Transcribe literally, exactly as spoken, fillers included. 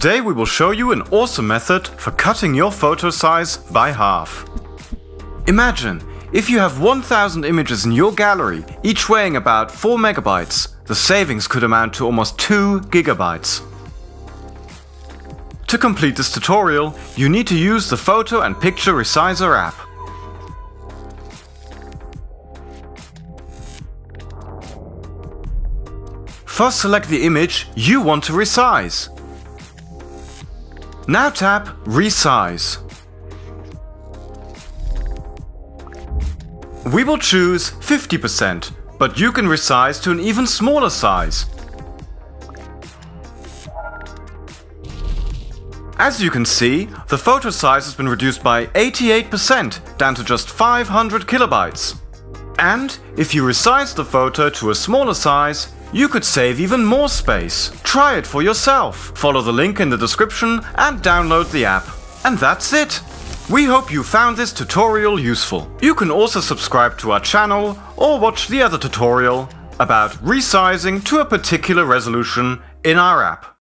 Today we will show you an awesome method for cutting your photo size by half. Imagine, if you have one thousand images in your gallery, each weighing about four megabytes, the savings could amount to almost two gigabytes. To complete this tutorial, you need to use the Photo and Picture Resizer app. First, select the image you want to resize. Now tap Resize. We will choose fifty percent, but you can resize to an even smaller size. As you can see, the photo size has been reduced by eighty-eight percent, down to just five hundred kilobytes. And if you resize the photo to a smaller size, you could save even more space. Try it for yourself. Follow the link in the description and download the app. And that's it! We hope you found this tutorial useful. You can also subscribe to our channel or watch the other tutorial about resizing to a particular resolution in our app.